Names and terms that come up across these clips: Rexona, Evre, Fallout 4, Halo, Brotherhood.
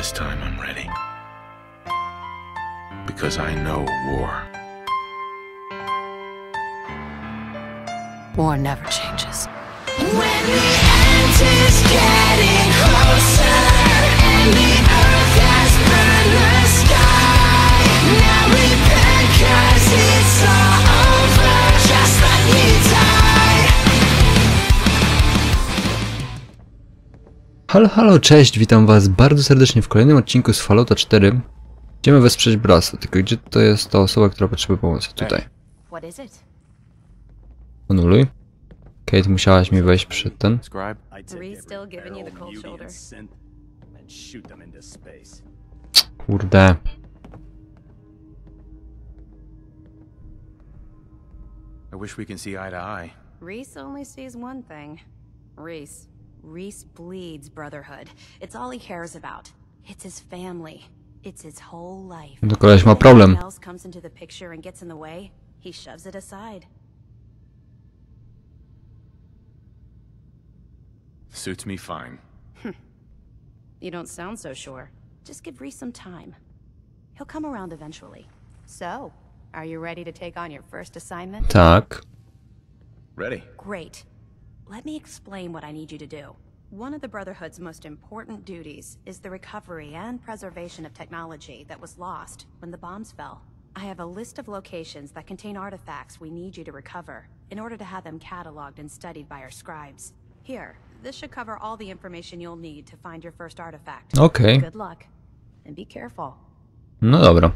This time I'm ready. Because I know war. War never changes. When the end is getting closer, and the earth has burned the sky, now repent 'cause it's all over, just let me die. Halo, halo, cześć, witam was bardzo serdecznie w kolejnym odcinku z Fallouta 4. Idziemy wesprzeć Brasa, tylko gdzie to jest ta osoba, która potrzebuje pomocy? Tutaj. Anuluj. Kate, musiałaś mi wejść przed ten. Kurde. I wish we can see eye to eye. Reese only sees one thing. Reese bleeds Brotherhood. It's all he cares about. It's his family. It's his whole life. No, koleś ma problem. Comes into the picture and gets in the way. He shoves it aside. Suits me fine. You don't sound so sure. Just give Reese some time. He'll come around eventually. So, are you ready to take on your first assignment? Tak. Ready. Great. Let me explain what I need you to do. One of the Brotherhood's most important duties is the recovery and preservation of technology that was lost when the bombs fell. I have a list of locations that contain artifacts we need you to recover in order to have them cataloged and studied by our scribes. Here. This should cover all the information you'll need to find your first artifact. Okay. Good luck and be careful. No dobra.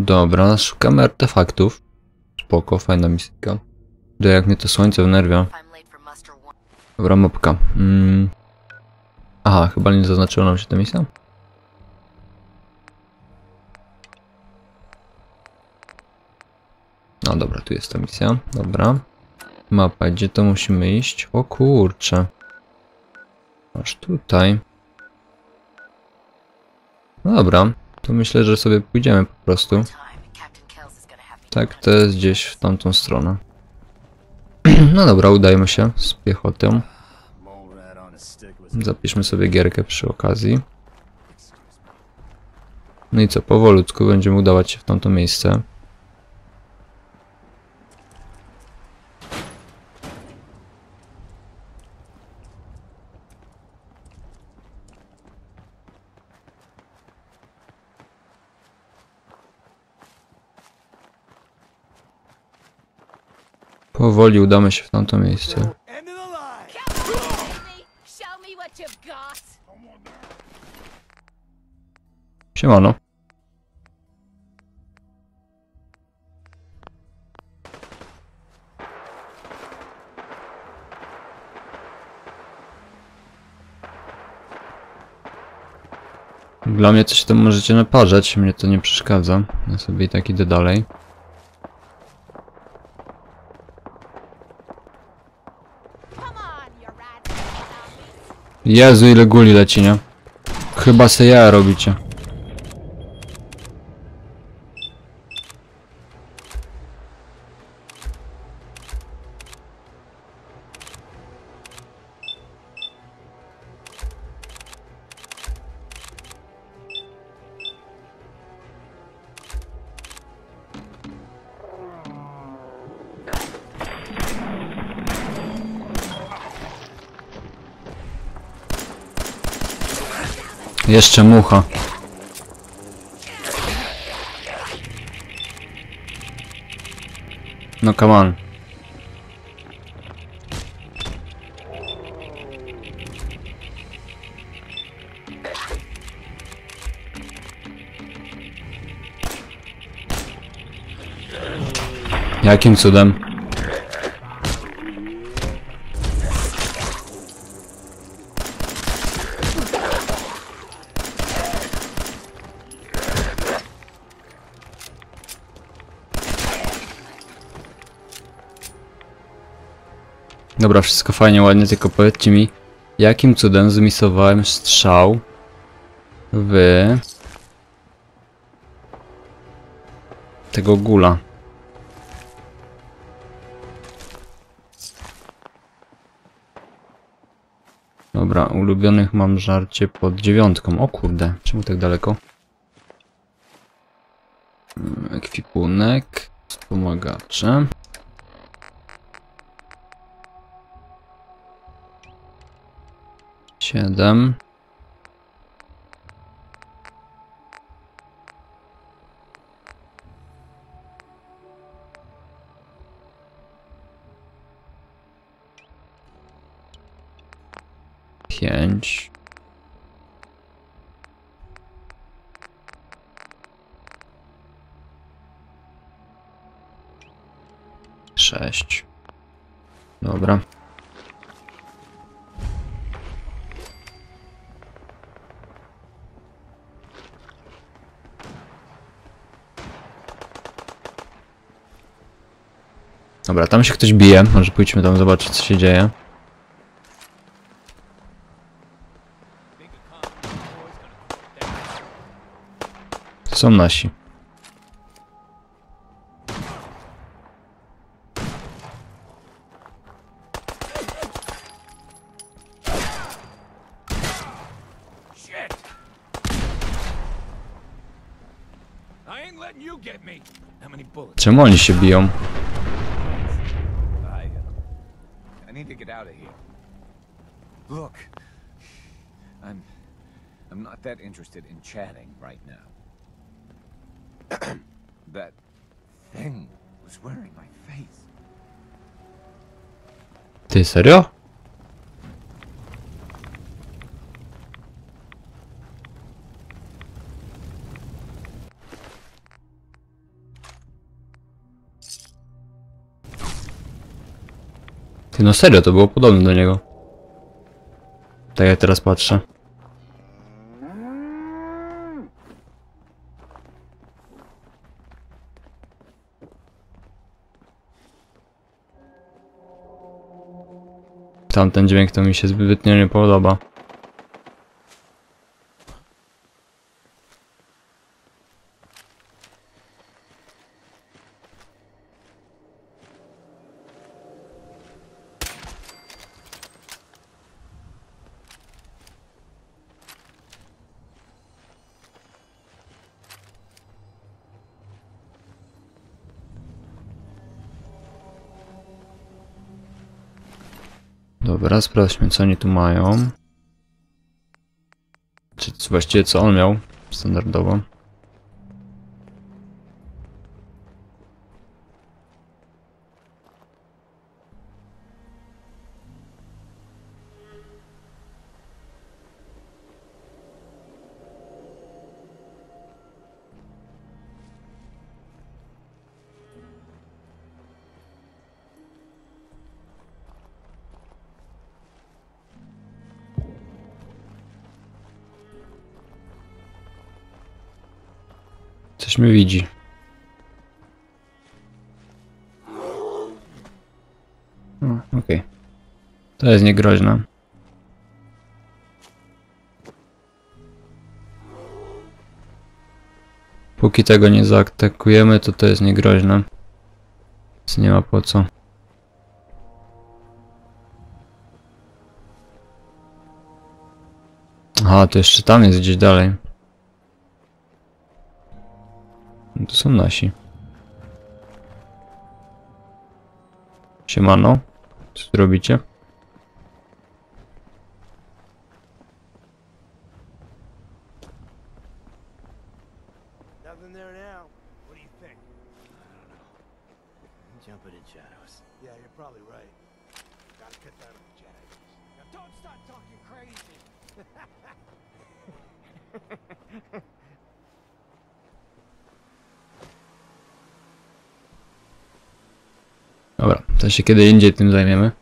Dobra, szukamy artefaktów. Spoko, fajna misyjka. Do jak mnie to słońce wnerwia. Dobra, mopka. Aha, chyba nie zaznaczyło nam się to miejsce. No dobra, tu jest ta misja, dobra. Mapa, gdzie to musimy iść? O kurczę. Aż tutaj. No dobra, to myślę, że sobie pójdziemy po prostu. Tak, to jest gdzieś w tamtą stronę. No dobra, udajmy się z piechotą. Zapiszmy sobie gierkę przy okazji. No i co, powolutku będziemy udawać się w tamto miejsce. Powoli udamy się w tamto miejsce. Siemano. Dla mnie coś tam możecie naparzać, mnie to nie przeszkadza. Ja sobie i tak idę dalej. Jezu, ile guli leci, nie? Chyba se ja robicie. Jeszcze mucha. No come on. Jakim cudem? Dobra, wszystko fajnie, ładnie, tylko powiedzcie mi, jakim cudem zmisowałem strzał w tego gula. Dobra, ulubionych mam żarcie pod 9. O kurde, czemu tak daleko? Ekwipunek, wspomagacze. Siedem. Pięć. Sześć. Dobra. Dobra, tam się ktoś bije. Może pójdźmy tam zobaczyć, co się dzieje. To są nasi. Czemu oni się biją? Look, I'm not that interested in chatting right now. That thing was wearing my face. Ty serio? Ty no serio, to było podobne do niego. Tak jak teraz patrzę. Tamten dźwięk to mi się zbytnio nie podoba. Dobra, sprawdźmy, co oni tu mają. Czy właściwie co on miał standardowo. Coś mnie widzi. No, okej. To jest niegroźne. Póki tego nie zaatakujemy, to jest niegroźne. Więc nie ma po co. Aha, to jeszcze tam jest gdzieś dalej. To są nasi. Siemano. Co tu robicie? Dobra, to się kiedy indziej tym zajmiemy.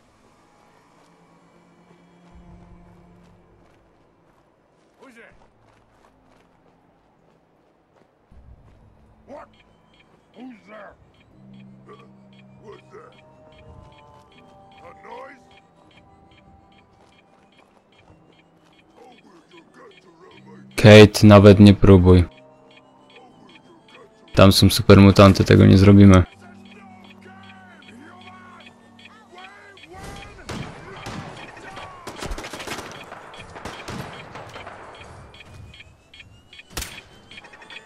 Kate, nawet nie próbuj. Tam są supermutanty, tego nie zrobimy.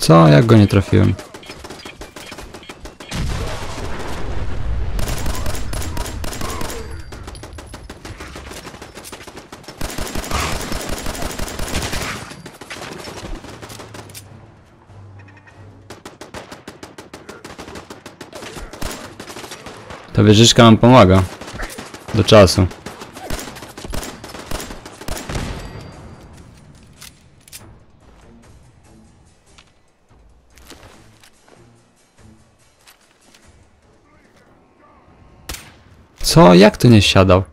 Co? Jak go nie trafiłem? Ta wieżyczka nam pomaga. Do czasu. Co? Jak to nie siadał?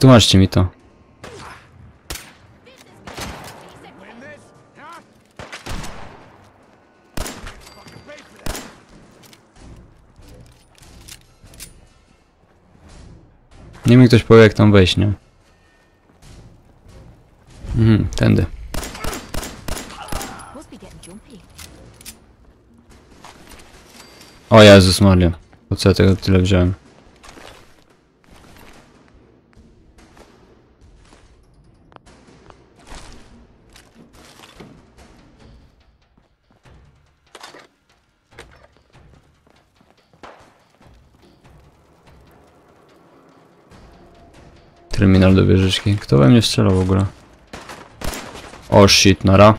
Tłumaczcie mi to. Niech mi ktoś powie, jak tam wejść, nie? Tędy. O Jezus Maria. Po co ja tego tyle wziąłem? Terminal do wieżyczki. Kto we mnie strzelał w ogóle? O shit, nara.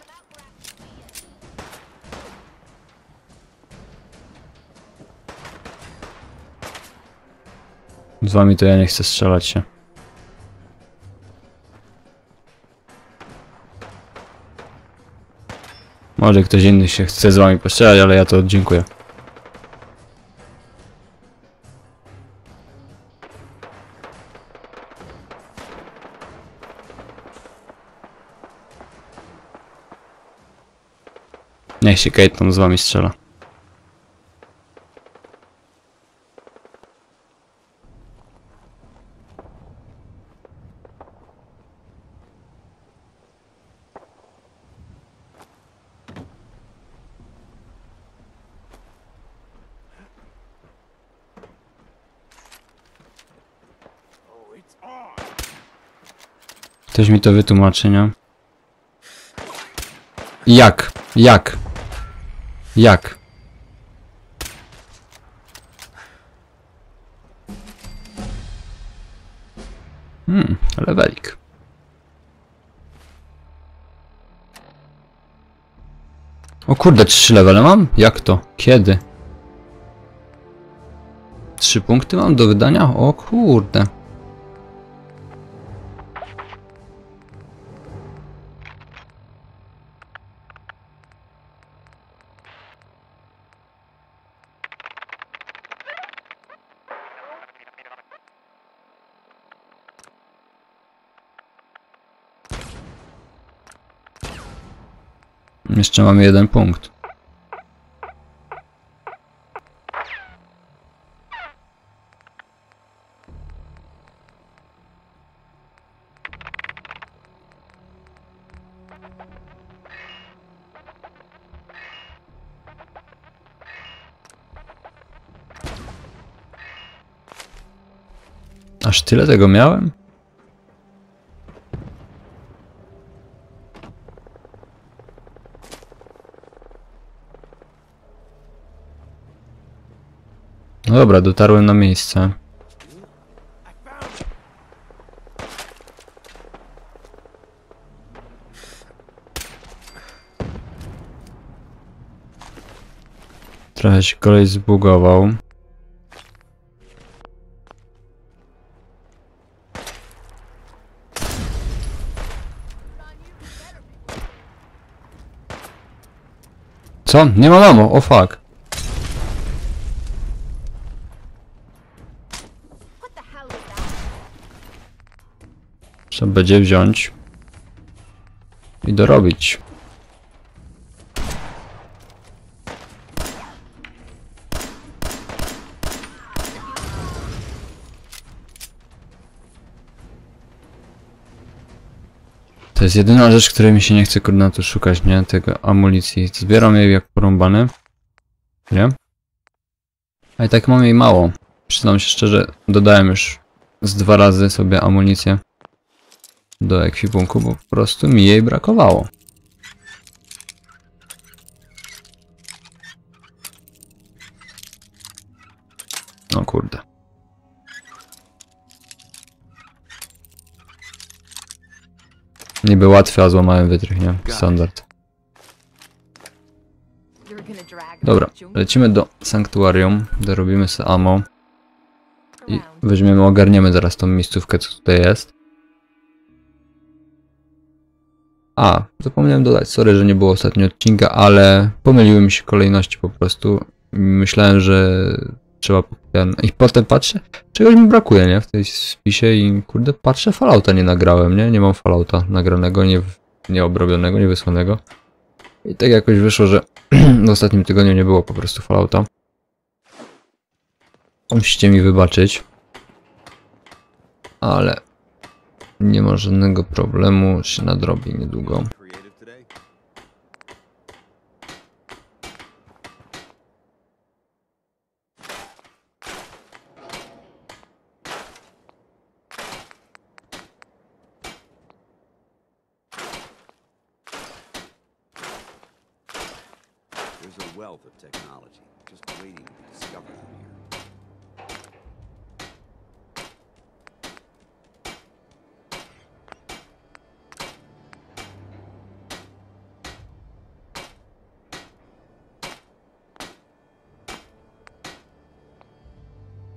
Z wami to ja nie chcę strzelać się. Może ktoś inny się chce z wami postrzelać, ale ja to dziękuję. Niech się Kate tam z wami strzela. Ktoś mi to wytłumaczy, nie? Jak? Jak? Jak? Levelik. O kurde, 3 levele mam? Jak to? Kiedy? 3 punkty mam do wydania? O kurde. Jeszcze mamy 1 punkt. Aż tyle tego miałem? No dobra, dotarłem na miejsce. Trochę się kolej zbugował. Co? Nie ma mamo, o fuck. Trzeba będzie wziąć i dorobić. To jest jedyna rzecz, której mi się nie chce kurna tu szukać, nie? Tego amunicji. Zbieram jej jak porąbane. Nie? A i tak mam jej mało. Przyznam się szczerze, dodałem już z 2 razy sobie amunicję do ekwipunku, bo po prostu mi jej brakowało. mocno, kurde. Niby łatwy, a złamałem wytrych, nie? Standard. Dobra, lecimy do sanktuarium, dorobimy sobie ammo. I weźmiemy, ogarniemy zaraz tą miejscówkę, co tutaj jest. A, zapomniałem dodać, sorry, że nie było ostatnio odcinka, ale pomyliły mi się kolejności po prostu. Myślałem, że trzeba ten... I potem patrzę, czegoś mi brakuje, nie? W tej spisie i kurde, patrzę, Fallouta nie nagrałem, nie? Nie mam Fallouta nagranego, nieobrobionego, niewysłanego. I tak jakoś wyszło, że w ostatnim tygodniu nie było po prostu Fallouta. Musicie mi wybaczyć. Ale nie ma żadnego problemu, się nadrobi niedługo.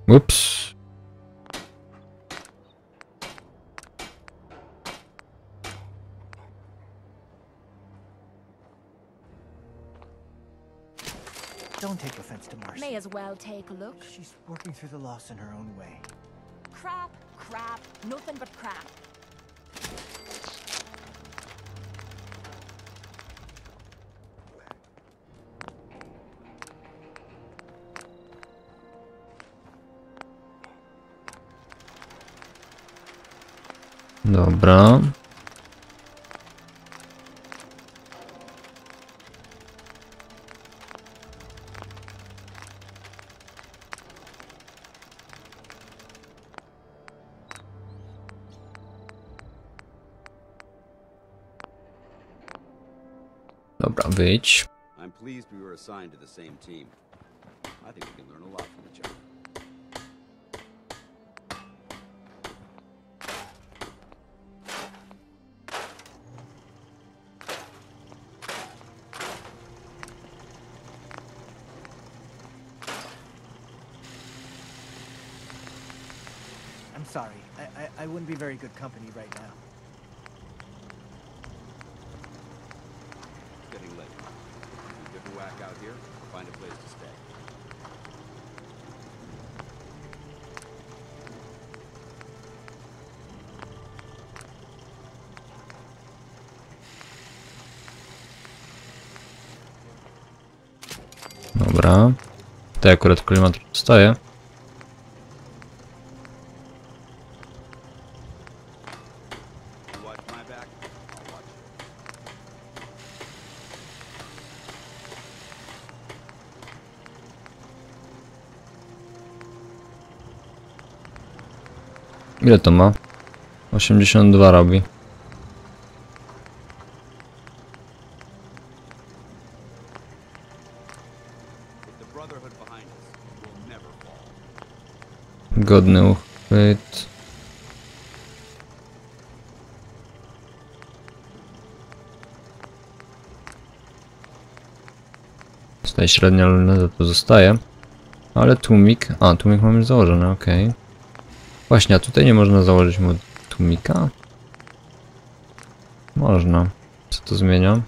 Ups. Don't take offense to Marcy. May as well take a look. She's working through the loss in her own way. Crap, crap, nothing but crap. Dobra. Dobra, wyjdź. I'm pleased we were assigned to the same team. I think we can learn a lot from each other. Sorry, I wouldn't be very good company right now. It's getting late. We give a whack out here, find a place to stay. Dobra. Tutaj akurat klimat wstaje. Ile to ma? 82 robi. Godny uchwyt. Tutaj średnia luneta to zostaje. Ale tłumik... A, tłumik mamy założony, okej. Okay. Właśnie, a tutaj nie można założyć mu tłumika? Można. Co to zmienia?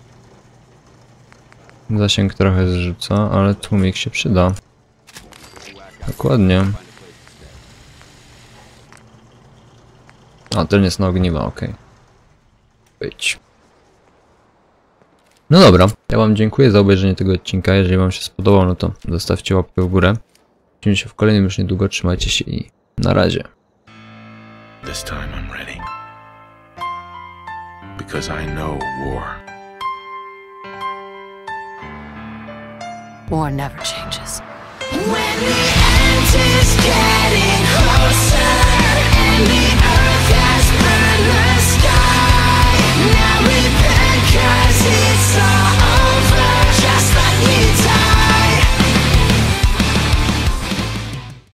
Zasięg trochę zrzuca, ale tłumik się przyda. Dokładnie. A, ten jest na ogniwa, okej. Okay. Być. No dobra, ja wam dziękuję za obejrzenie tego odcinka. Jeżeli wam się spodobał, no to zostawcie łapkę w górę. Widzimy się w kolejnym już niedługo, trzymajcie się i na razie. This time I'm ready, because I know war. War never changes. When the end is getting closer and the